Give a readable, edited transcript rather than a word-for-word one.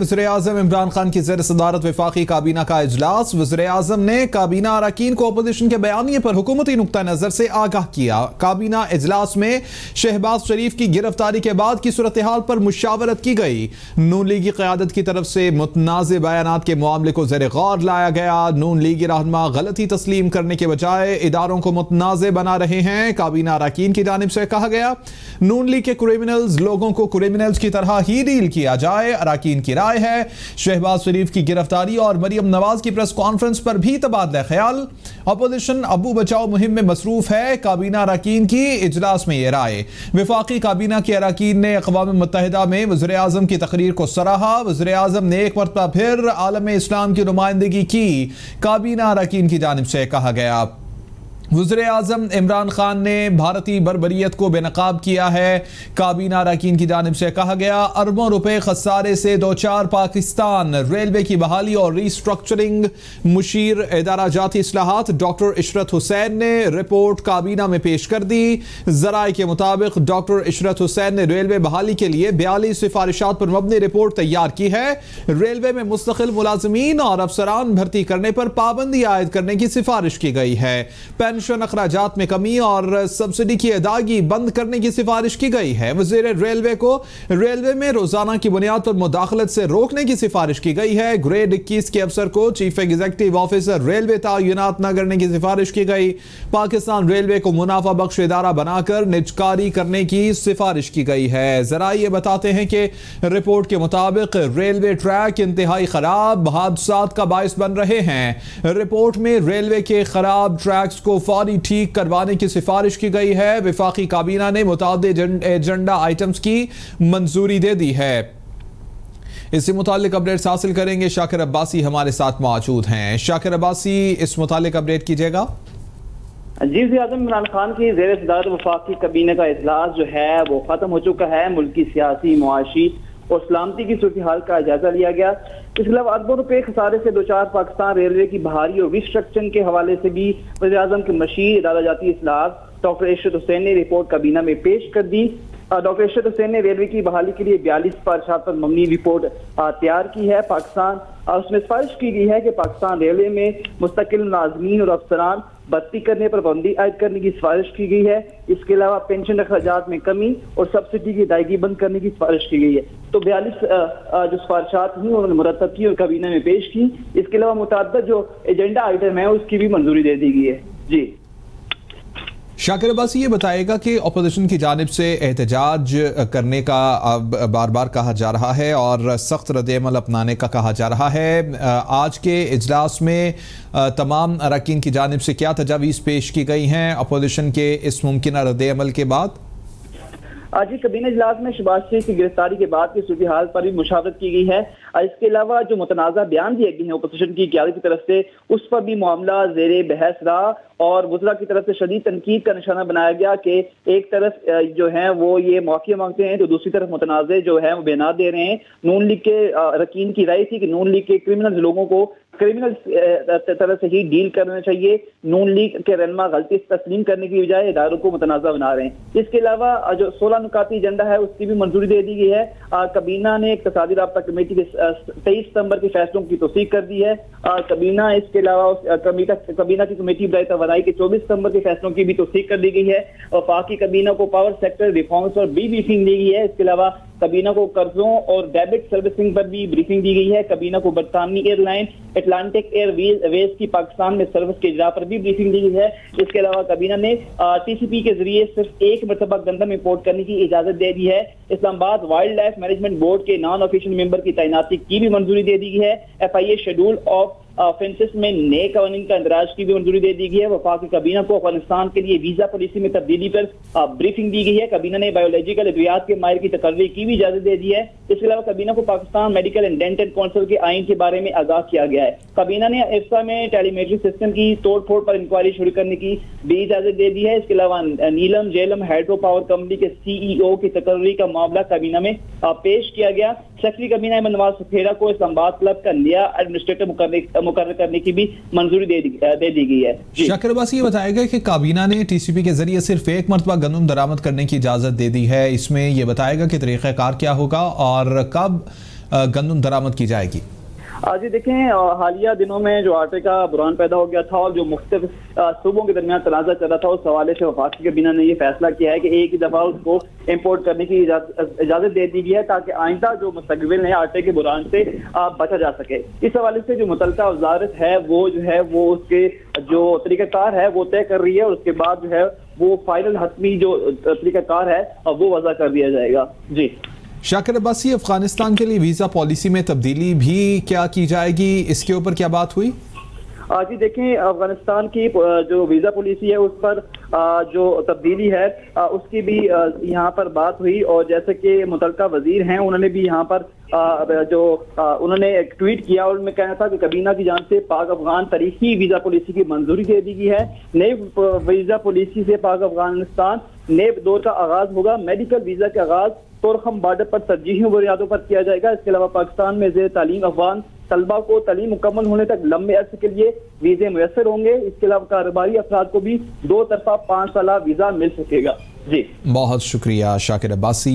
वज़ीर-ए-आज़म इमरान खान की ज़ेर सदारत वफ़ाक़ी काबीना का इजलास। वज़ीर-ए-आज़म ने काबीना अरकान को अपोजिशन के बयानी पर हुकूमती नुक्ता नज़र से आगाह किया। काबीना इजलास में शहबाज शरीफ की गिरफ्तारी के बाद की सूरत हाल पर मुशावरत की गई। नून लीग की क़यादत की तरफ से मुतनाज़ बयानात के मामले को ज़ेर गौर लाया गया। नून लीग रहनुमा गलती तस्लीम करने के बजाय इदारों को मुतनाज़ बना रहे हैं। काबीना अरकान की जानिब से कहा गया, नून लीग के क्रिमिनल्स लोगों को क्रिमिनल्स की तरह ही डील किया जाए। अरकान की है शहबाज शरीफ की गिरफ्तारी और मरियम नवाज की प्रेस कॉन्फ्रेंस पर भी तबादला ख्याल। अपोजिशन अबू बचाओ मुहिम में मसरूफ है। काबीना अरकान की इजलास में यह राय। वफाकी काबीना के अरकान ने अक़वाम मुत्तहिदा में वज़ीर-ए-आज़म की तकरीर को सराहा। वज़ीर-ए-आज़म ने एक मरतबा फिर आलम इस्लाम की नुमाइंदगी की। काबीना अरकान की जानिब से कहा गया। वज़ीर-ए-आज़म इमरान खान ने भारतीय बर्बरियत को बेनकाब किया है। काबीना अरकान की जानिब से कहा गया, अरबों रुपए खसारे से दो चार पाकिस्तान रेलवे की बहाली और रीस्ट्रक्चरिंग मुशीर इदारा जाती इस्लाहात डॉक्टर इशरत हुसैन ने रिपोर्ट काबीना में पेश कर दी। ज़राए के मुताबिक डॉक्टर इशरत हुसैन ने रेलवे बहाली के लिए 42 सिफारिशात पर मबनी रिपोर्ट तैयार की है। रेलवे में मुस्तकिल मुलाजमीन और अफसरान भर्ती करने पर पाबंदी आयद करने की सिफारिश की गई है। पेंशन अखराजात में कमी और सब्सिडी की अदायगी बंद करने की सिफारिश की गई है। वज़ीर रेलवे को रेलवे में रोजाना की बुनियाद पर मुदाखलत से रोकने की सिफारिश की गई है। ग्रेड 21 के अफसर को चीफ एग्जीक्यूटिव ऑफिसर रेलवे तैनात न करने की सिफारिश की गई। पाकिस्तान रेलवे को मुनाफा बख्श इदारा बनाकर निजकारी करने की सिफारिश की गई है। जरा ये बताते हैं कि रिपोर्ट के मुताबिक रेलवे ट्रैक इंतहाई खराब हादसा का बायस बन रहे हैं। रिपोर्ट में रेलवे के खराब ट्रैक्स को फौरी ठीक करवाने की सिफारिश की गई है। वफाकी काबीना ने मुताबिक एजेंडा आइटम्स की मंजूरी दे दी है। इससे मुतालिक अपडेट्स हासिल करेंगे। शाकिर अब्बासी हमारे साथ मौजूद हैं। शाकिर अब्बासी, इस मुतालिक अपडेट कीजिएगा। जी वज़ीर आज़म इमरान खान की ज़ेर सदारत वफाकी काबीना का इजलास जो है वो खत्म हो चुका है। मुल्क की सियासी मुआशी और सलामती की सूरत हाल का जायजा लिया गया। इसके अलावा अरबों रुपए खसारे से दो चार पाकिस्तान रेलवे की बहाली और रिस्ट्रक्चरिंग के हवाले से भी वज़ीर-ए-आज़म के मशीर इदारा जाती इस्लाहात डॉक्टर इशरत हुसैन ने रिपोर्ट काबीना में पेश कर दी। डॉक्टर इशरत हुसैन ने रेलवे की बहाली के लिए 42 सिफारिशात पर मबनी रिपोर्ट तैयार की है। पाकिस्तान उसमें सिफारिश की गई है कि पाकिस्तान रेलवे में मुस्तकिल मुलाजमीन और अफसरान भर्ती करने पर पाबंदी आयद करने की सिफारिश की गई है। इसके अलावा पेंशन अखराजात में कमी और सब्सिडी की अदायगी बंद करने की सिफारिश की गई है। तो 42 जो सिफारिशात हैं उन्होंने मुरतब की और काबीना में पेश की। इसके अलावा मुतअद्दिद जो एजेंडा आइटम है उसकी भी मंजूरी दे दी गई है। जी शाकिर अब्बासी, ये बताएगा कि अपोजिशन की जानिब से एहतजाज करने का अब बार बार कहा जा रहा है और सख्त रद्द-ए-अमल अपनाने का कहा जा रहा है। आज के इजलास में तमाम अरकान की जानिब से क्या तजावीज़ पेश की गई हैं अपोजिशन के इस मुमकिन रद्द-ए-अमल के बाद? आज ही काबीना इजलास में शहबाज शरीफ की गिरफ्तारी के बाद की सूरत हाल पर भी मुशावरत की गई है। इसके अलावा जो मुतनाज़ा बयान दिए गए हैं अपोजिशन की क़यादत की तरफ से उस पर भी मामला ज़ेरे बहस रहा और वज़रा की तरफ से शदीद तनकीद का निशाना बनाया गया कि एक तरफ जो है वो ये माफ़ी मांगते हैं तो दूसरी तरफ मुतनाज़े जो है वो बयान दे रहे हैं। नून लीग के अरकान की राय थी कि नून लीग के क्रिमिनल लोगों को क्रिमिनल तरह से ही डील करना चाहिए। नून लीग के रहनुमा गलती तस्लीम करने की बजाय इदारों को मुतनाज़ा बना रहे हैं। इसके अलावा जो 16 नुकाती एजेंडा है उसकी भी मंजूरी दे दी गई है। काबीना ने इक़्तिसादी राब्ता कमेटी के 23 सितम्बर के फैसलों की तोसीक़ कर दी है। काबीना इसके अलावा काबीना की कमेटी वराई के 24 सितम्बर के फैसलों की भी तोसीक़ कर दी गई है। वफाकी काबीना को पावर सेक्टर रिफॉर्म्स और भी ब्रीफिंग दी गई है। इसके अलावा काबीना को कर्जों और डेबिट सर्विसिंग पर भी ब्रीफिंग दी गई है। काबीना को बरतानवी एयरलाइन एटलांटिक एयरवेज की पाकिस्तान में सर्विस के इजरा पर भी ब्रीफिंग दी गई है। इसके अलावा काबीना ने टीसीपी के जरिए सिर्फ एक मरतबा गंदम इंपोर्ट करने की इजाजत दे दी है। Islamabad wildlife management board के नॉन ऑफिशियल मेंबर की तैनाती की भी मंजूरी दे दी गई है। FIA शेड्यूल ऑफ ऑफेंसेस में नए कानून का इंदराज की भी मंजूरी दे दी गई है। वफाकी काबीना को अफगानिस्तान के लिए वीजा पॉलिसी में तब्दीली पर ब्रीफिंग दी गई है। काबीना ने बायोलॉजिकल अद्वियात के माहिर की तकर्री की भी इजाजत दे दी है। इसके अलावा काबीना को Pakistan medical and dental council के आइन के बारे में आगाह किया गया है। काबीना ने एफसा में टेलीमेट्री सिस्टम की तोड़ फोड़ पर इंक्वायरी शुरू करने की भी इजाजत दे दी है। इसके अलावा Neelum Jhelum hydro power company के CEO की तकर्री का मामला काबीना में पेश किया गया। सेक्रेटरी काबीना इमरान नवाज सफेरा को इस्लामाबाद क्लब का नया एडमिनिस्ट्रेटर मुकर्रर करने की भी मंजूरी दे दी गई है। शाकिर अब्बासी, ये बताया गया कि काबीना ने TCP के जरिए सिर्फ एक मरतबा गंदम दरामद करने की इजाजत दे दी है। इसमें यह बताएगा कि तरीक़ाकार क्या होगा और कब गंदम दरामद की जाएगी? जी देखें, हालिया दिनों में जो आटे का बुरान पैदा हो गया था और जो मुख्तलिफ सूबों के दरमियान तनाज़ा चल रहा था, उस हवाले से वफाकी कैबिनेट ने यह फैसला किया है कि एक ही दफ़ा उसको इंपोर्ट करने की इजाज़त दे दी गई है ताकि आइंदा जो मुस्तकबिल है आटे के बुरान से बचा जा सके। इस हवाले से जो मुतलका वजारत है वो जो है वो उसके जो तरीक़ाकार है वो तय कर रही है और उसके बाद जो है वो फाइनल हतमी जो तरीक़ाकार है वो वजह कर दिया जाएगा। जी शाकिर अब्बासी, अफगानिस्तान के लिए वीज़ा पॉलिसी में तब्दीली भी क्या की जाएगी, इसके ऊपर क्या बात हुई? जी देखें, अफगानिस्तान की जो वीज़ा पॉलिसी है उस पर जो तब्दीली है उसकी भी यहाँ पर बात हुई और जैसे कि मुतलका वजीर हैं उन्होंने भी यहाँ पर जो उन्होंने एक ट्वीट किया और उनमें कहना था कि कैबिना की जान से पाक अफगान तरीकी वीज़ा पॉलिसी की मंजूरी दे दी गई है। नई वीज़ा पॉलिसी से पाक अफगानिस्तान नए दौर का आगाज़ होगा। मेडिकल वीज़ा के आगाज़ तोरखम बॉर्डर पर तरजीहों बुनियादों पर किया जाएगा। इसके अलावा पाकिस्तान में ज़ेर तालीम अफगान तलबा को तालीम मुकम्मल होने तक लंबे अरसे के लिए वीज़े मुयसर होंगे। इसके अलावा कारोबारी अफराद को भी 2 तरफा 5 साल वीज़ा मिल सकेगा। जी बहुत शुक्रिया शाकिर अब्बासी।